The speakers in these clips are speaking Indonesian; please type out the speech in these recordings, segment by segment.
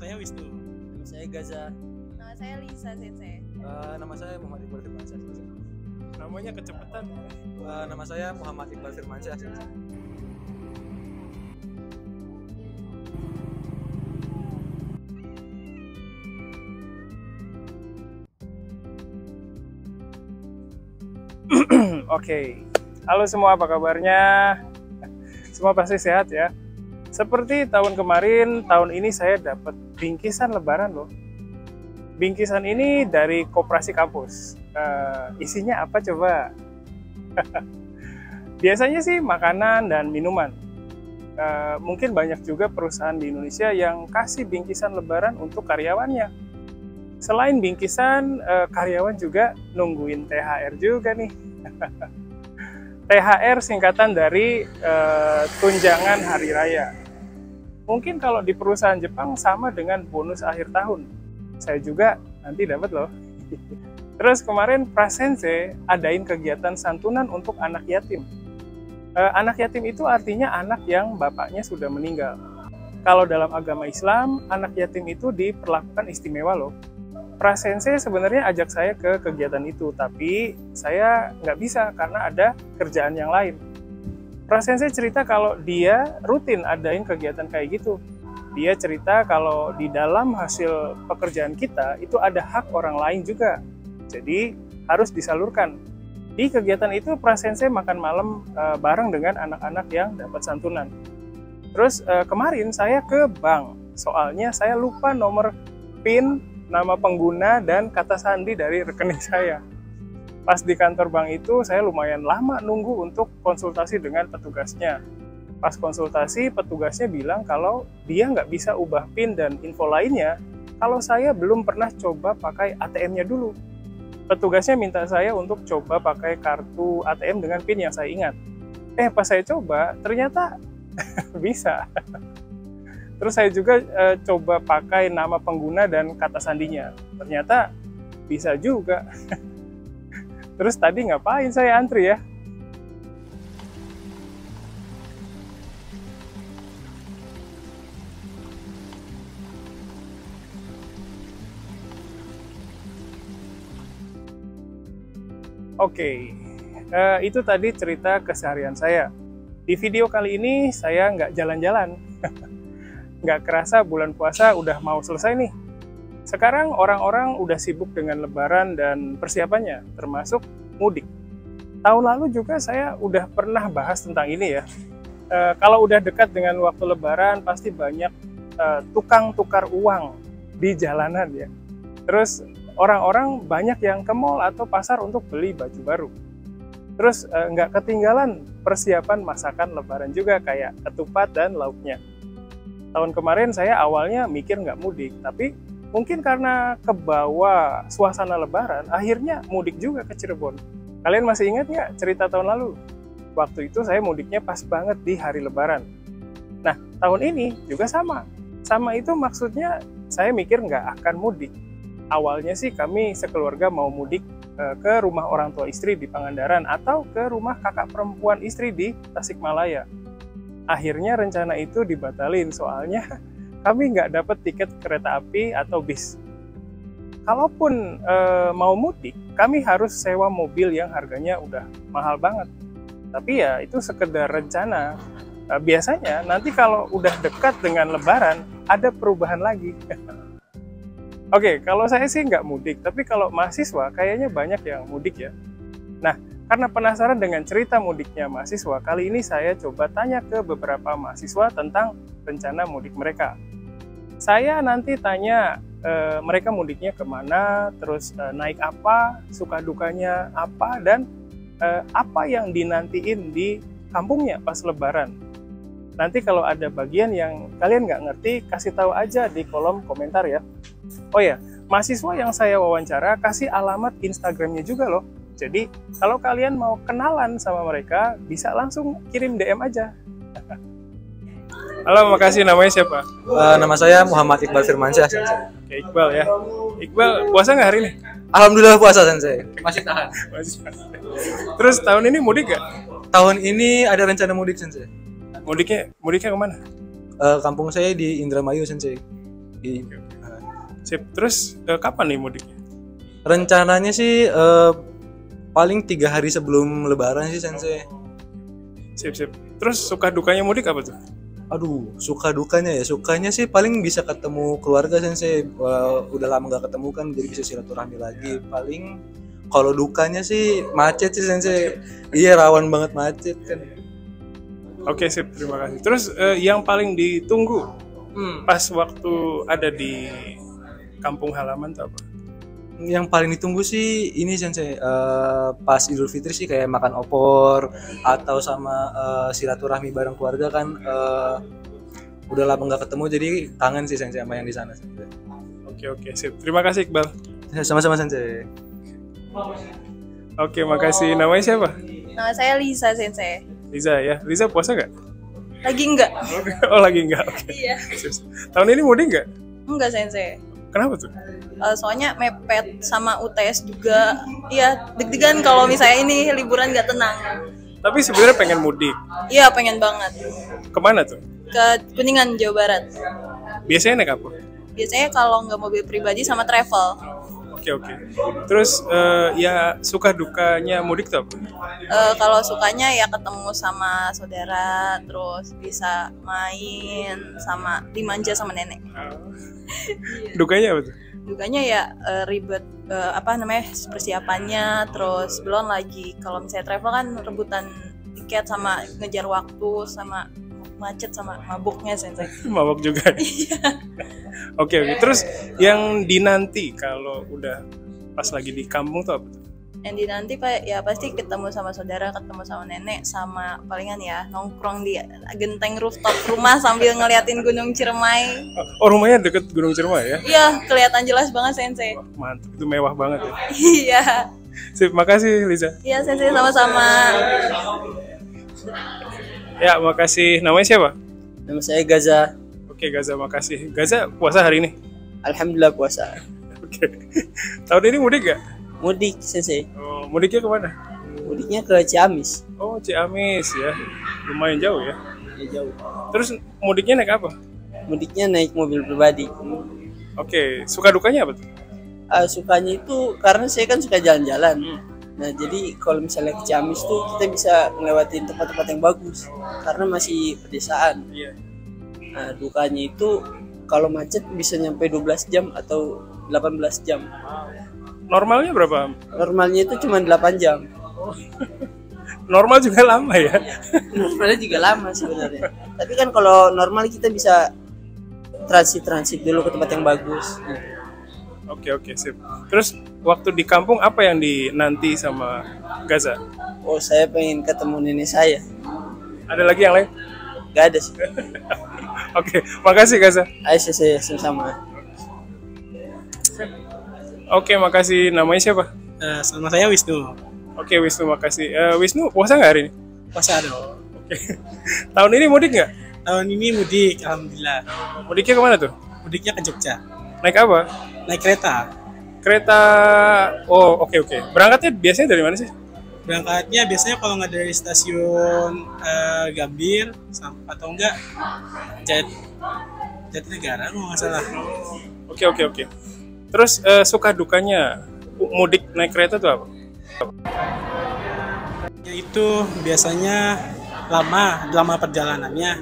saya Wisnu. Nama saya Gaza. Nama saya Lisa Sensei. Nama saya Muhammad Iqbal Firmansyah. Namanya kecepatan. Nama saya Muhammad Iqbal Firmansyah. Oke. Halo semua, apa kabarnya? Semua pasti sehat ya. Seperti tahun kemarin, tahun ini saya dapat bingkisan lebaran loh. Bingkisan ini dari koperasi kampus. Isinya apa coba? Biasanya sih makanan dan minuman. Mungkin banyak juga perusahaan di Indonesia yang kasih bingkisan lebaran untuk karyawannya. Selain bingkisan, karyawan juga nungguin THR juga nih. THR singkatan dari tunjangan hari raya. Mungkin kalau di perusahaan Jepang sama dengan bonus akhir tahun. Saya juga nanti dapat loh. Terus kemarin Prasense adain kegiatan santunan untuk anak yatim. Anak yatim itu artinya anak yang bapaknya sudah meninggal. Kalau dalam agama Islam, anak yatim itu diperlakukan istimewa loh. Prasense sebenarnya ajak saya ke kegiatan itu, tapi saya nggak bisa karena ada kerjaan yang lain. Prasense cerita kalau dia rutin adain kegiatan kayak gitu. Dia cerita kalau di dalam hasil pekerjaan kita itu ada hak orang lain juga, jadi harus disalurkan. Di kegiatan itu Prasense makan malam bareng dengan anak-anak yang dapat santunan. Terus kemarin saya ke bank, soalnya saya lupa nomor PIN, nama pengguna, dan kata sandi dari rekening saya. Pas di kantor bank itu, saya lumayan lama nunggu untuk konsultasi dengan petugasnya. Pas konsultasi, petugasnya bilang kalau dia nggak bisa ubah PIN dan info lainnya, kalau saya belum pernah coba pakai ATM-nya dulu. Petugasnya minta saya untuk coba pakai kartu ATM dengan PIN yang saya ingat. Pas saya coba, ternyata bisa. Terus saya juga coba pakai nama pengguna dan kata sandinya. Ternyata bisa juga. Terus tadi ngapain saya antri ya? Oke, itu tadi cerita keseharian saya. Di video kali ini saya nggak jalan-jalan. Nggak kerasa bulan puasa udah mau selesai nih. Sekarang orang-orang udah sibuk dengan lebaran dan persiapannya, termasuk mudik. Tahun lalu juga saya udah pernah bahas tentang ini ya. Kalau udah dekat dengan waktu lebaran, pasti banyak tukang tukar uang di jalanan ya. Terus orang-orang banyak yang ke mall atau pasar untuk beli baju baru. Terus nggak ketinggalan persiapan masakan lebaran juga, kayak ketupat dan lauknya. Tahun kemarin saya awalnya mikir nggak mudik, tapi mungkin karena kebawa suasana lebaran, akhirnya mudik juga ke Cirebon. Kalian masih ingat nggak cerita tahun lalu? Waktu itu saya mudiknya pas banget di hari lebaran. Nah, tahun ini juga sama. Sama itu maksudnya saya mikir nggak akan mudik. Awalnya sih kami sekeluarga mau mudik ke rumah orang tua istri di Pangandaran atau ke rumah kakak perempuan istri di Tasikmalaya. Akhirnya rencana itu dibatalin, soalnya kami nggak dapat tiket kereta api atau bis. Kalaupun mau mudik, kami harus sewa mobil yang harganya udah mahal banget. Tapi ya itu sekedar rencana. Biasanya nanti kalau udah dekat dengan lebaran, ada perubahan lagi. Oke, kalau saya sih nggak mudik, tapi kalau mahasiswa kayaknya banyak yang mudik ya. Nah, karena penasaran dengan cerita mudiknya mahasiswa, kali ini saya coba tanya ke beberapa mahasiswa tentang rencana mudik mereka. Saya nanti tanya mereka mudiknya kemana, terus naik apa, suka dukanya apa, dan apa yang dinantiin di kampungnya pas lebaran. Nanti kalau ada bagian yang kalian nggak ngerti, kasih tahu aja di kolom komentar ya. Oh ya, mahasiswa yang saya wawancara kasih alamat Instagramnya juga loh. Jadi, kalau kalian mau kenalan sama mereka, bisa langsung kirim DM aja. Halo, makasih. Namanya siapa? Nama saya Muhammad Iqbal Firmansyah. Oke, Iqbal ya. Iqbal, puasa nggak hari ini? Alhamdulillah puasa, Sensei. Masih tahan. Terus, tahun ini mudik nggak? Tahun ini ada rencana mudik, Sensei. Mudiknya kemana? Kampung saya di Indramayu, Sensei. Sip. Terus kapan nih mudiknya? Rencananya sih paling 3 hari sebelum Lebaran sih, Sensei. Sip, sip. Terus suka dukanya mudik apa tuh? Aduh, suka dukanya ya. Sukanya sih paling bisa ketemu keluarga, Sensei. Udah lama nggak ketemu kan, jadi bisa silaturahmi lagi. Paling kalau dukanya sih macet sih, Sensei. Iya, rawan banget macet kan. Oke, sip. Terima kasih. Terus yang paling ditunggu pas waktu ada di kampung halaman tuh apa? Yang paling ditunggu sih ini, Sensei, pas Idul Fitri sih kayak makan opor atau sama silaturahmi bareng keluarga kan. Udah lama nggak ketemu, jadi kangen sih, Sensei, sama yang di sana. Oke, sip. Terima kasih, Iqbal. Sama-sama, Sensei. Oke, makasih. Namanya siapa? Nama saya Lisa, Sensei. Lisa ya. Lisa puasa nggak? Lagi nggak. Oh, lagi nggak. Okay. Iya. Tahun ini mudik nggak? Enggak, Sensei. Kenapa tuh? Soalnya mepet sama UTS juga. Iya, deg-degan kalau misalnya ini liburan gak tenang. Tapi sebenarnya pengen mudik? Iya, pengen banget. Kemana tuh? Ke Kuningan, Jawa Barat. Biasanya naik apa? Biasanya kalau nggak mobil pribadi sama travel. Oke. Terus ya suka dukanya mudik tuh apa? Kalau sukanya ya ketemu sama saudara, terus bisa main sama dimanja sama nenek. Dukanya apa tuh? Dukanya ya ribet persiapannya, terus belum lagi kalau misalnya travel kan rebutan tiket sama ngejar waktu sama macet sama mabuknya, Sensei. Mabuk juga. Oke. Terus yang dinanti kalau udah pas lagi di kampung tuh apa? Yang dinanti ya pasti ketemu sama saudara, ketemu sama nenek, sama palingan ya nongkrong di genteng rooftop rumah sambil ngeliatin Gunung Ciremai. Oh, rumahnya deket Gunung Ciremai ya? Iya, kelihatan jelas banget, Sensei. Wah, mantap, itu mewah banget ya. Iya. Sip, makasih Lisa. Iya, Sensei, sama-sama. Ya, makasih. Namanya siapa? Nama saya Gaza. Oke, Gaza, makasih. Gaza puasa hari ini? Alhamdulillah puasa. Oke. Tahun ini mudik gak? Mudik, Sensei. Oh, mudiknya kemana? Mudiknya ke Ciamis. Oh, Ciamis ya. Lumayan jauh ya? Iya, jauh. Terus mudiknya naik apa? Mudiknya naik mobil pribadi. Oke, suka dukanya apa tuh? Sukanya itu karena saya kan suka jalan-jalan. Nah, jadi kalau misalnya ke Ciamis tuh kita bisa ngelewatin tempat-tempat yang bagus karena masih pedesaan. Iya. Nah, dukanya itu kalau macet bisa nyampe 12 jam atau 18 jam. Normalnya berapa? Normalnya itu cuma 8 jam. Oh. Normal juga lama ya? Normalnya juga lama sebenarnya. Tapi kan kalau normal kita bisa transit-transit dulu ke tempat yang bagus. Oke, sip. Terus waktu di kampung apa yang dinanti sama Gaza? Oh, saya pengen ketemu nenek saya. Ada lagi yang lain? Gak ada sih. Oke, makasih Gaza. Ayo, saya sama. Oke, makasih. Namanya siapa? Nama saya Wisnu. Oke, Wisnu, makasih. Wisnu, puasa nggak hari ini? Puasa dong. Oke. Tahun ini mudik nggak? Tahun ini mudik, alhamdulillah. Mudiknya kemana tuh? Mudiknya ke Jogja. Naik apa? Naik kereta. Oh, oke. Berangkatnya biasanya dari mana sih? Berangkatnya biasanya kalau nggak dari stasiun Gambir atau enggak Jatinegara kalau nggak salah. Oke. Terus suka dukanya mudik naik kereta tuh apa? Itu biasanya lama perjalanannya.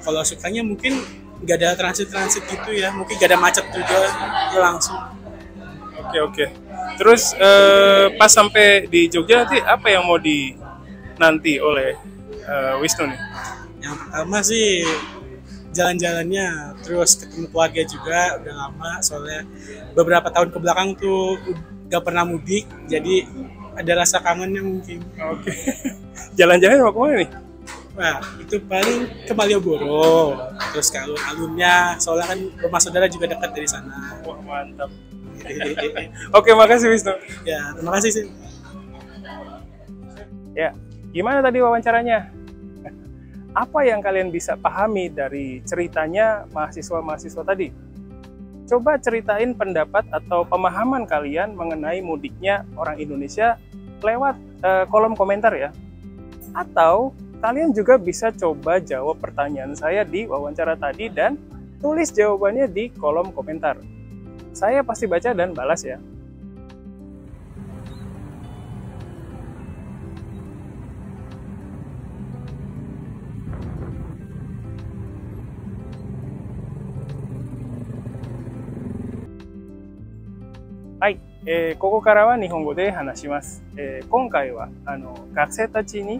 Kalau sukanya mungkin nggak ada transit gitu ya, mungkin nggak ada macet juga ya langsung. Oke. Terus pas sampai di Jogja nanti apa yang mau dinanti oleh Wisnu nih? Yang pertama sih jalan-jalannya, terus ketemu keluarga juga. Udah lama soalnya beberapa tahun kebelakang tuh nggak pernah mudik, jadi ada rasa kangennya mungkin. Oke. Jalan-jalan mau kemana nih? Nah, itu paling ke Malioboro, terus ke alun-alunnya, soalnya kan rumah saudara juga dekat dari sana. Wah, mantap. Oke, makasih Wisnu. Ya, terima kasih sih. Ya, gimana tadi wawancaranya? Apa yang kalian bisa pahami dari ceritanya mahasiswa-mahasiswa tadi? Coba ceritain pendapat atau pemahaman kalian mengenai mudiknya orang Indonesia lewat kolom komentar ya. Atau kalian juga bisa coba jawab pertanyaan saya di wawancara tadi dan Tulis jawabannya di kolom komentar. Saya pasti baca dan balas ya. Hai, koko kara wa nihongo de hanashimasu. Konkai wa gakusei tachi ni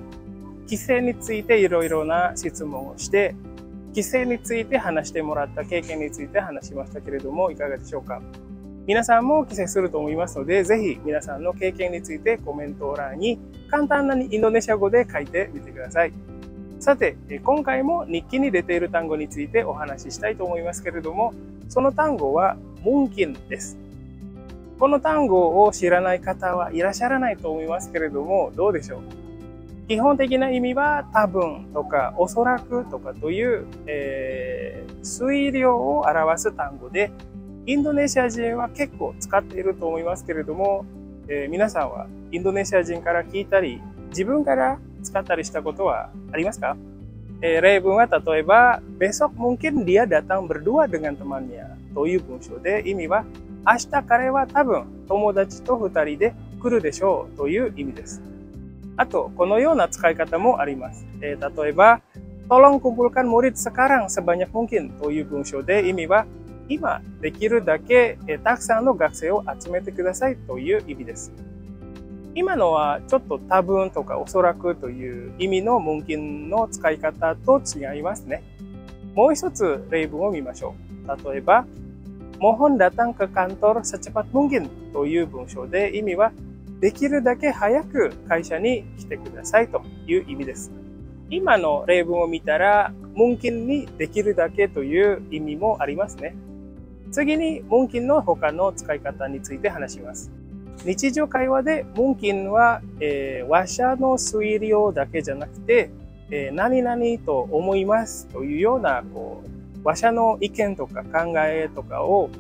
kisei ni tsuite iroiro na shitsumon o shite, kisei ni tsuite hanashite moratta keiken ni tsuite hanashimashita keredomo, ikaga deshou ka? Minasan mo kisei suru to omoimasu node, zehi minasan no keiken ni tsuite komento ran ni kantan na Indonesia go de kaite mite kudasai. Sate, konkai mo nikki ni deteiru tango ni tsuite o hanashi shitai to omoimasu keredomo, sono tango wa mungkin desu. この単語を知らない方はいらっしゃらないと思いますけれども、どうでしょう。基本的な意味は多分とかおそらくとかという、推量を表す単語で、インドネシア人は結構使っていると思いますけれども、皆さんはインドネシア人から聞いたり、自分から使ったりしたことはありますか？例文は例えば、besok mungkin dia datang berdua dengan temannyaという文章で、意味は明日彼は多分友達と2人で来るでしょうという意味です。あと、このような使い方もあります。例えば、tolong kumpulkan murid sekarang sebanyak mungkinという文章で、意味は今できるだけたくさんの学生を集めてくださいという意味です。今のはちょっと多分とかおそらくという意味のムンキンの使い方と違いますね。もう一つ例文を見ましょう。例えば、mohon datang ke kantor secepat mungkin という文章で、意味はできるだけ早く会社に来てくださいという意味です。今の例文を見たら、mungkin にできるだけという意味もありますね。次に mungkin の他の使い方について話します。日常会話で mungkin は、話者の推量だけじゃなくて、何々と思いますというような話者の意見とか考えとかを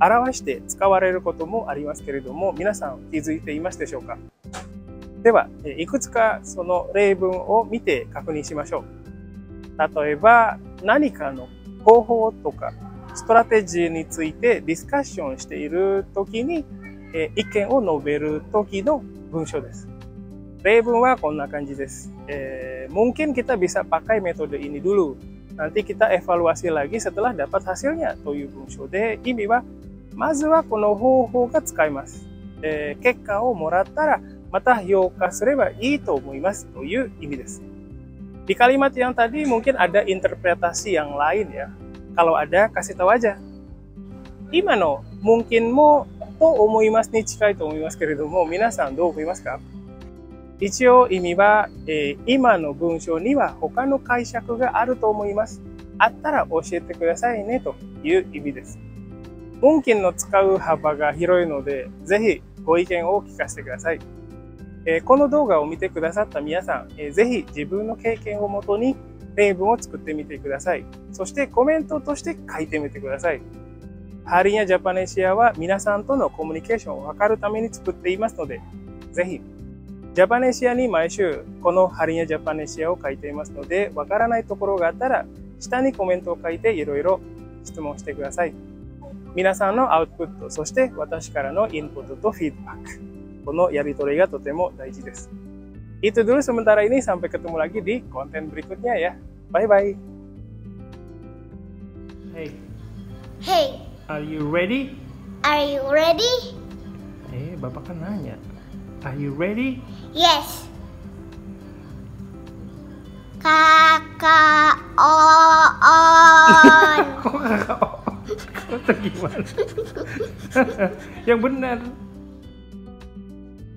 表して使われることもありますけれども、皆さん気づいていますでしょうか？では、いくつかその例文を見て確認しましょう。例えば、何かの方法とかストラテジーについてディスカッションしているときに、意見を述べるときの文章です。例文はこんな感じです。mungkin kita bisa pakai metode ini dulu.nanti kita evaluasi lagi setelah dapat hasilnya という文章で、意味はまずはこの方法が使います、結果をもらったらまた評価すればいいと思いますという意味です。 Di kalimat yang tadi mungkin ada interpretasi yang lain ya. Kalau ada kasih tahu aja. 今のmungkinもと思いますに近いと思いますけれども、皆さんどう思いますか？一応意味は、今の文章には他の解釈があると思います。あったら教えてくださいねという意味です。mungkin の使う幅が広いので、ぜひご意見を聞かせてください。この動画を見てくださった皆さん、ぜひ自分の経験をもとに例文を作ってみてください。そしてコメントとして書いてみてください。ハリーやジャパネシアは皆さんとのコミュニケーションを図るために作っていますので、ぜひ。ジャパネシアに毎週このハリーやジャパネシアを書いていますので、わからないところがあったら下にコメントを書いていろいろ質問してください。皆さんのアウトプット、そして私からのインプットとフィードバック、このやり取りがとても大事です。Itu dulu sementara ini, sampai ketemu lagi di konten berikutnya ya. Bye bye. Hey. Hey. Are you ready? Are you ready? Bapak kan nanya. Are you ready? Yes. Kakak on. Kok gimana? Yang benar.